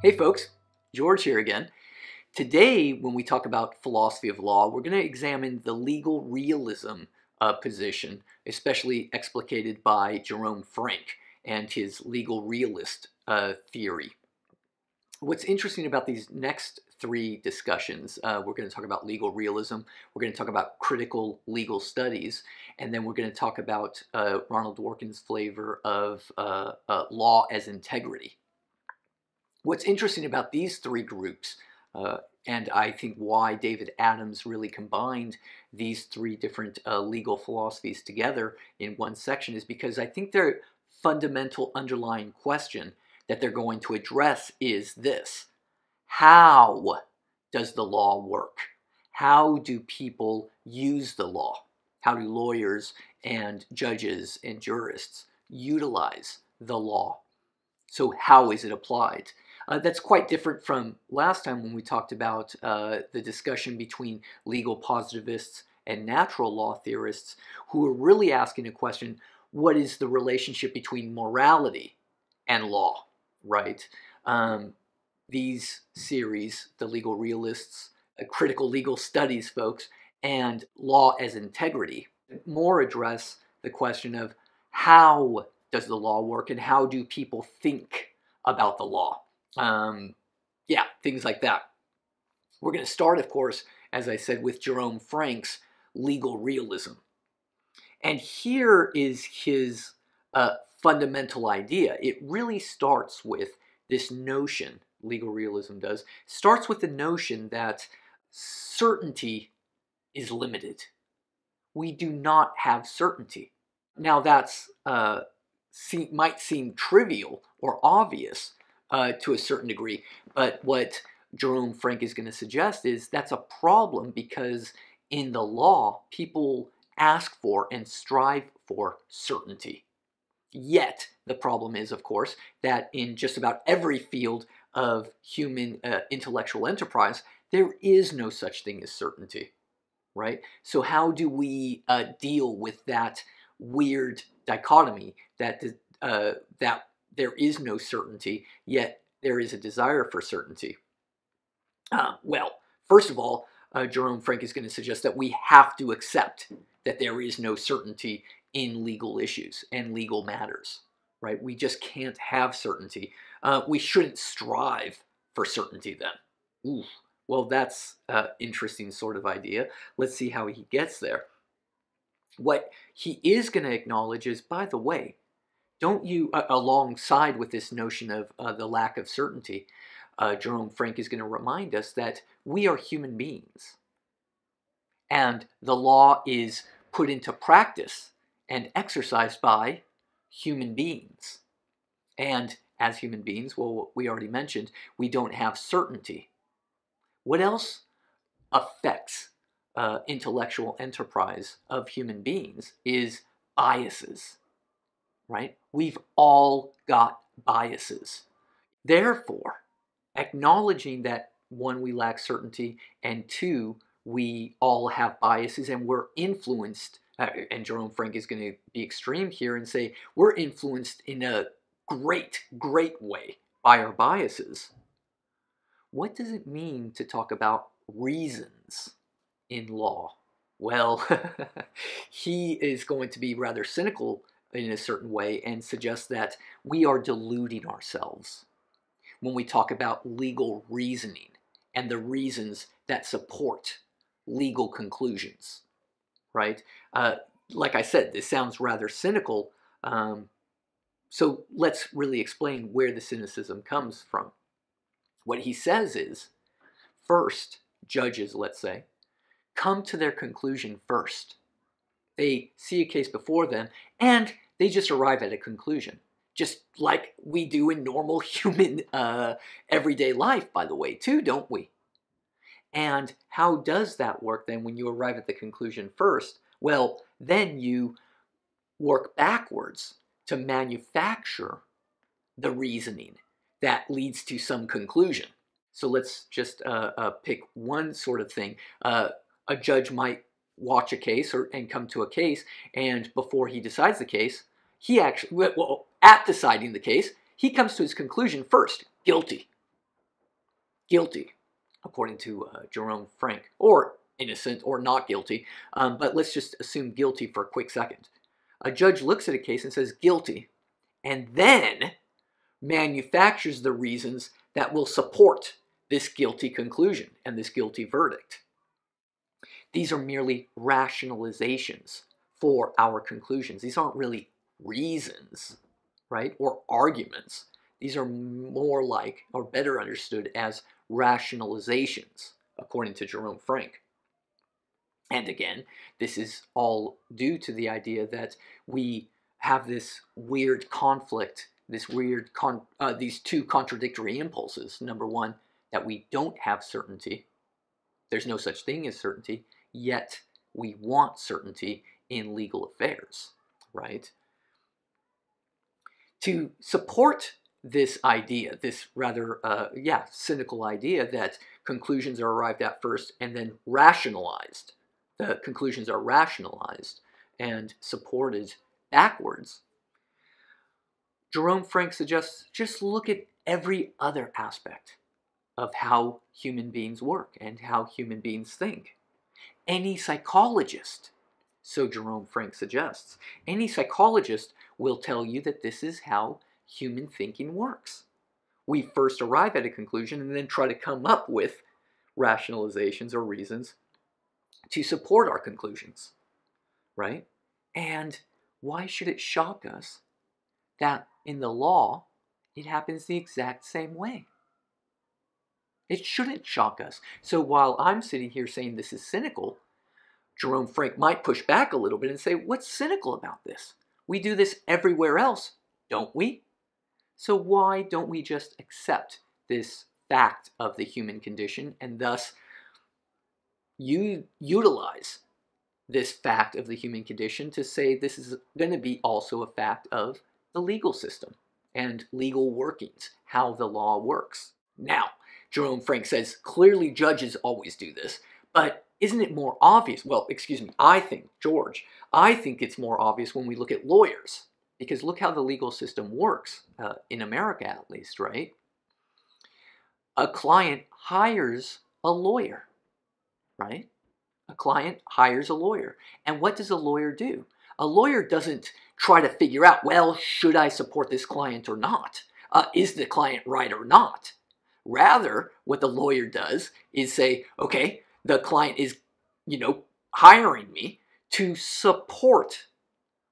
Hey folks, George here again. Today, when we talk about philosophy of law, we're going to examine the legal realism position, especially explicated by Jerome Frank and his legal realist theory. What's interesting about these next three discussions, we're going to talk about legal realism, we're going to talk about critical legal studies, and then we're going to talk about Ronald Dworkin's flavor of law as integrity. What's interesting about these three groups, and I think why David Adams really combined these three different legal philosophies together in one section, is because I think their fundamental underlying question that they're going to address is this: how does the law work? How do people use the law? How do lawyers and judges and jurists utilize the law? So how is it applied? That's quite different from last time when we talked about the discussion between legal positivists and natural law theorists, who are really asking a question: what is the relationship between morality and law, right? These series, the legal realists, critical legal studies folks, and law as integrity, more address the question of how does the law work and how do people think about the law? Yeah, things like that. We're going to start, of course, as I said, with Jerome Frank's legal realism. And here is his fundamental idea. It really starts with this notion, legal realism does, starts with the notion that certainty is limited. We do not have certainty. Now that's might seem trivial or obvious to a certain degree, but what Jerome Frank is going to suggest is that's a problem, because in the law, people ask for and strive for certainty. Yet, the problem is, of course, that in just about every field of human intellectual enterprise, there is no such thing as certainty, right? So how do we deal with that weird dichotomy that there is no certainty, yet there is a desire for certainty? Well, first of all, Jerome Frank is going to suggest that we have to accept that there is no certainty in legal issues and legal matters, right? We just can't have certainty. We shouldn't strive for certainty then. Ooh, well, that's an interesting sort of idea. Let's see how he gets there. What he is going to acknowledge is, by the way, don't you, alongside with this notion of the lack of certainty, Jerome Frank is going to remind us that we are human beings. And the law is put into practice and exercised by human beings. And as human beings, well, we already mentioned, we don't have certainty. What else affects intellectual enterprise of human beings is biases, right? We've all got biases. Therefore, acknowledging that, one, we lack certainty, and two, we all have biases and we're influenced, and Jerome Frank is going to be extreme here and say we're influenced in a great way by our biases. What does it mean to talk about reasons in law? Well, he is going to be rather cynical in a certain way and suggest that we are deluding ourselves when we talk about legal reasoning and the reasons that support legal conclusions, right? Like I said, this sounds rather cynical, so let's really explain where the cynicism comes from. What he says is, first, judges, let's say, come to their conclusion first. They see a case before them, and they just arrive at a conclusion, just like we do in normal human everyday life, by the way, too, don't we? And how does that work then when you arrive at the conclusion first? Well, then you work backwards to manufacture the reasoning that leads to some conclusion. So let's just pick one sort of thing. A judge might watch a case and come to a case, and before he decides the case, he actually, well, at deciding the case, he comes to his conclusion first: guilty, guilty, according to Jerome Frank, or innocent or not guilty, but let's just assume guilty for a quick second. A judge looks at a case and says guilty, and then manufactures the reasons that will support this guilty conclusion and this guilty verdict. These are merely rationalizations for our conclusions. These aren't really reasons, right, or arguments. These are more like, or better understood as, rationalizations, according to Jerome Frank. And again, this is all due to the idea that we have this weird conflict, this weird these two contradictory impulses. Number one, that we don't have certainty. There's no such thing as certainty, yet we want certainty in legal affairs, right? To support this idea, this rather, cynical idea that conclusions are arrived at first and then rationalized. The conclusions are rationalized and supported backwards. Jerome Frank suggests just look at every other aspect of how human beings work and how human beings think. Any psychologist, so Jerome Frank suggests, any psychologist will tell you that this is how human thinking works. We first arrive at a conclusion and then try to come up with rationalizations or reasons to support our conclusions, right? And why should it shock us that in the law it happens the exact same way? It shouldn't shock us. So while I'm sitting here saying this is cynical, Jerome Frank might push back a little bit and say, what's cynical about this? We do this everywhere else, don't we? So why don't we just accept this fact of the human condition and thus you utilize this fact of the human condition to say this is going to be also a fact of the legal system and legal workings, how the law works. Now, Jerome Frank says clearly judges always do this, but isn't it more obvious? Well, excuse me, I think it's more obvious when we look at lawyers, because look how the legal system works, in America at least, right? A client hires a lawyer, right? A client hires a lawyer. And what does a lawyer do? A lawyer doesn't try to figure out, well, should I support this client or not? Is the client right or not? Rather, what the lawyer does is say, okay, the client is, you know, hiring me to support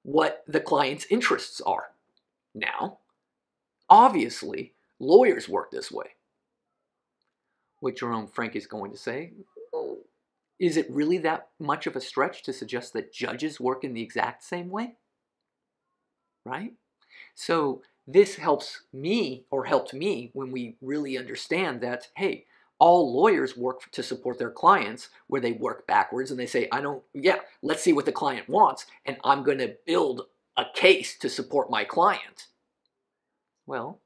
what the client's interests are. Now, obviously, lawyers work this way. What Jerome Frank is going to say, is it really that much of a stretch to suggest that judges work in the exact same way? Right? So this helps me, or helped me, when we really understand that, hey, all lawyers work to support their clients, where they work backwards and they say, let's see what the client wants, and I'm going to build a case to support my client. Well,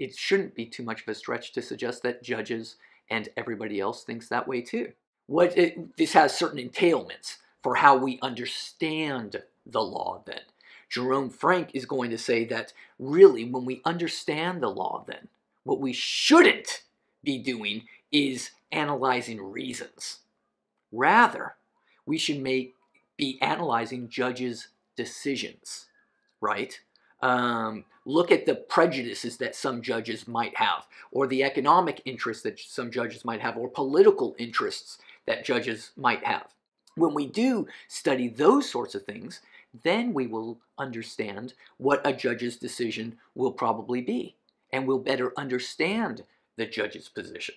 it shouldn't be too much of a stretch to suggest that judges and everybody else thinks that way too. This has certain entailments for how we understand the law then. Jerome Frank is going to say that really when we understand the law then, what we shouldn't be doing is analyzing reasons. Rather, we should be analyzing judges' decisions, right? Look at the prejudices that some judges might have, or the economic interests that some judges might have, or political interests that judges might have. When we do study those sorts of things, then we will understand what a judge's decision will probably be, and we'll better understand the judge's position.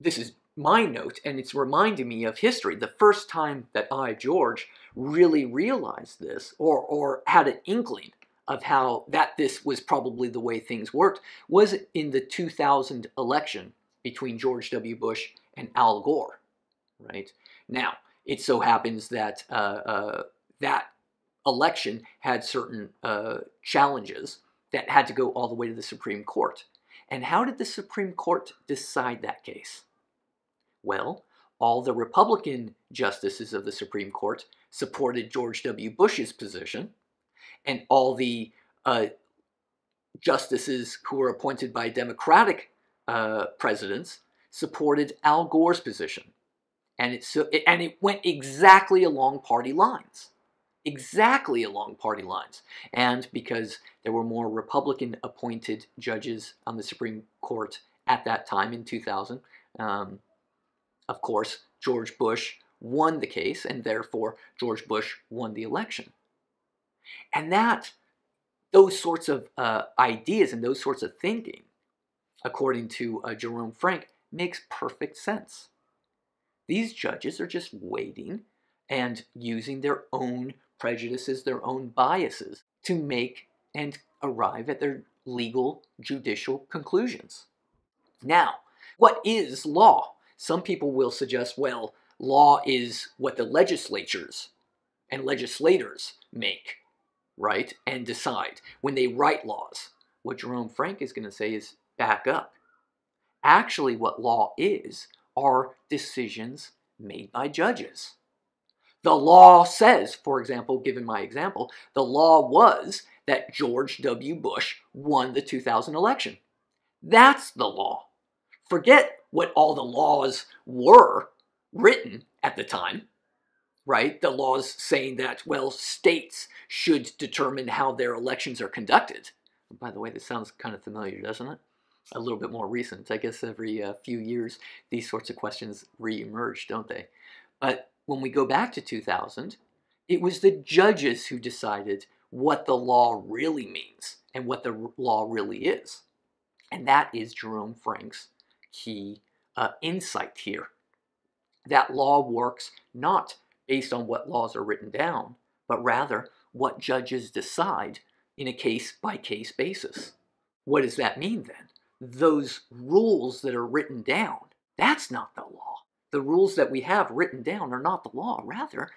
This is my note, and it's reminding me of history. The first time that I, George, really realized this, or had an inkling of how this was probably the way things worked, was in the 2000 election between George W. Bush and Al Gore, right? Now, it so happens that that election had certain challenges that had to go all the way to the Supreme Court. And how did the Supreme Court decide that case? Well, all the Republican justices of the Supreme Court supported George W. Bush's position, and all the justices who were appointed by Democratic presidents supported Al Gore's position, and it went exactly along party lines. Exactly along party lines. And because there were more Republican-appointed judges on the Supreme Court at that time in 2000, of course, George Bush won the case, and therefore George Bush won the election. And those sorts of ideas and those sorts of thinking, according to Jerome Frank, makes perfect sense. These judges are just waiting and using their own prejudices, their own biases, to make and arrive at their legal judicial conclusions. Now, what is law? Some people will suggest, well, law is what the legislatures and legislators make, right, and decide when they write laws. What Jerome Frank is going to say is, back up. Actually, what law is are decisions made by judges. The law says, for example, given my example, the law was that George W. Bush won the 2000 election. That's the law. Forget what all the laws were written at the time, right? The laws saying that, well, states should determine how their elections are conducted. By the way, this sounds kind of familiar, doesn't it? A little bit more recent. I guess every few years, these sorts of questions re-emerge, don't they? But when we go back to 2000, it was the judges who decided what the law really means and what the law really is. And that is Jerome Frank's key insight here. That law works not based on what laws are written down, but rather what judges decide in a case-by-case basis. What does that mean then? Those rules that are written down, that's not the law. The rules that we have written down are not the law. Rather,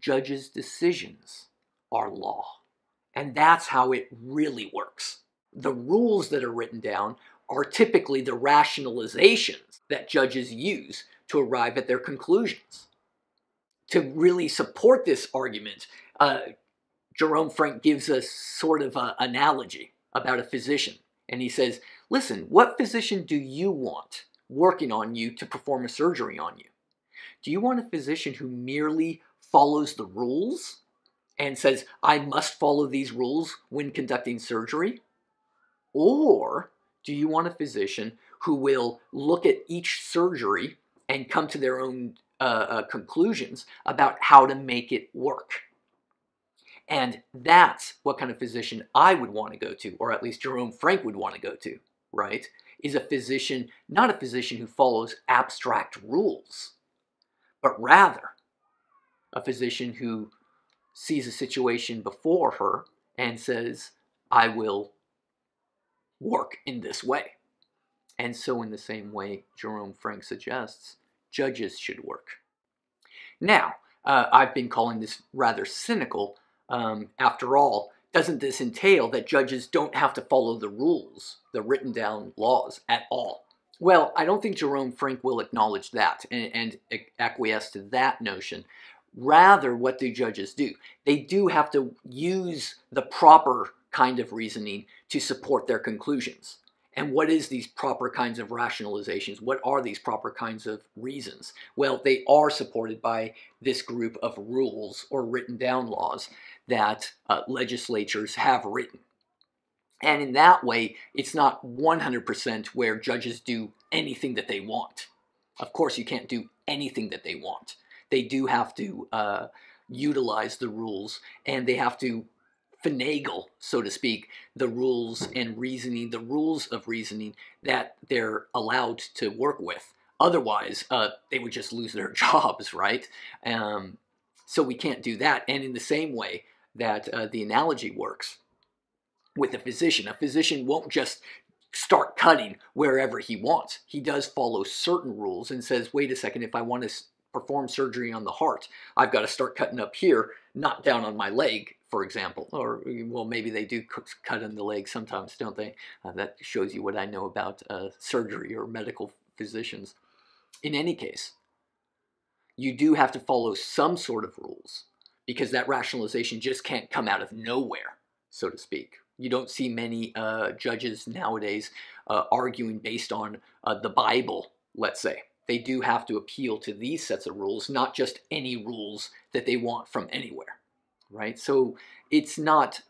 judges' decisions are law. And that's how it really works. The rules that are written down are typically the rationalizations that judges use to arrive at their conclusions. To really support this argument, Jerome Frank gives us sort of an analogy about a physician. And he says, listen, what physician do you want working on you to perform a surgery on you? Do you want a physician who merely follows the rules and says, I must follow these rules when conducting surgery? Or do you want a physician who will look at each surgery and come to their own conclusions about how to make it work? And that's what kind of physician I would want to go to, or at least Jerome Frank would want to go to, right? Is a physician, not a physician who follows abstract rules, but rather a physician who sees a situation before her and says, I will work in this way. And so in the same way, Jerome Frank suggests judges should work. Now, I've been calling this rather cynical. After all, doesn't this entail that judges don't have to follow the rules, the written down laws, at all? Well, I don't think Jerome Frank will acknowledge that and acquiesce to that notion. Rather, what do judges do? They do have to use the proper kind of reasoning to support their conclusions. And what is these proper kinds of rationalizations? What are these proper kinds of reasons? Well, they are supported by this group of rules or written down laws that legislatures have written. And in that way, it's not 100% where judges do anything that they want. Of course, you can't do anything that they want. They do have to utilize the rules, and they have to finagle, so to speak, the rules and reasoning, the rules of reasoning that they're allowed to work with. Otherwise, they would just lose their jobs, right? So we can't do that. And in the same way that the analogy works with a physician won't just start cutting wherever he wants. He does follow certain rules and says, wait a second, if I want to perform surgery on the heart, I've got to start cutting up here, not down on my leg, for example. Or, well, maybe they do cut in the leg sometimes, don't they? That shows you what I know about surgery or medical physicians. In any case, you do have to follow some sort of rules because that rationalization just can't come out of nowhere, so to speak. You don't see many judges nowadays arguing based on the Bible, let's say. They do have to appeal to these sets of rules, not just any rules that they want from anywhere, right? So it's not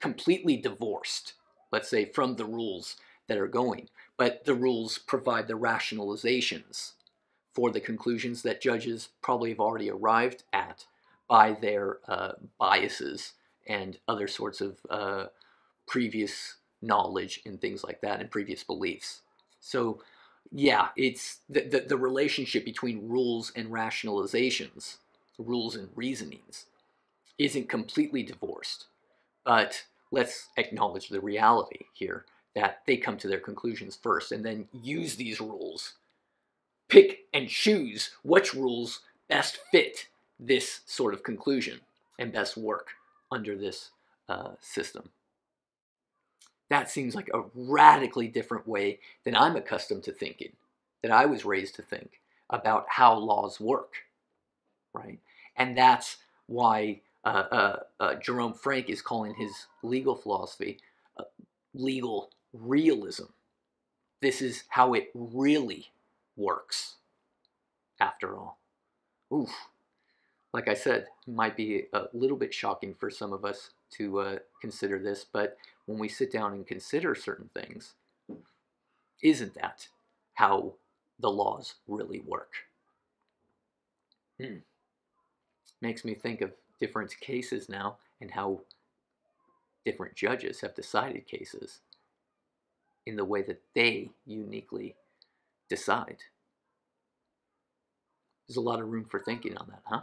completely divorced, let's say, from the rules that are going, but the rules provide the rationalizations for the conclusions that judges probably have already arrived at by their biases and other sorts of previous knowledge and things like that, and previous beliefs. So yeah, it's the relationship between rules and rationalizations, rules and reasonings, isn't completely divorced. But let's acknowledge the reality here that they come to their conclusions first and then use these rules, pick and choose which rules best fit this sort of conclusion and best work under this system. That seems like a radically different way than I'm accustomed to thinking, that I was raised to think about how laws work, right? And that's why Jerome Frank is calling his legal philosophy legal realism. This is how it really works, after all. Oof. Like I said, it might be a little bit shocking for some of us to consider this, but when we sit down and consider certain things, isn't that how the laws really work? Hmm. Makes me think of different cases now and how different judges have decided cases in the way that they uniquely decide. There's a lot of room for thinking on that, huh?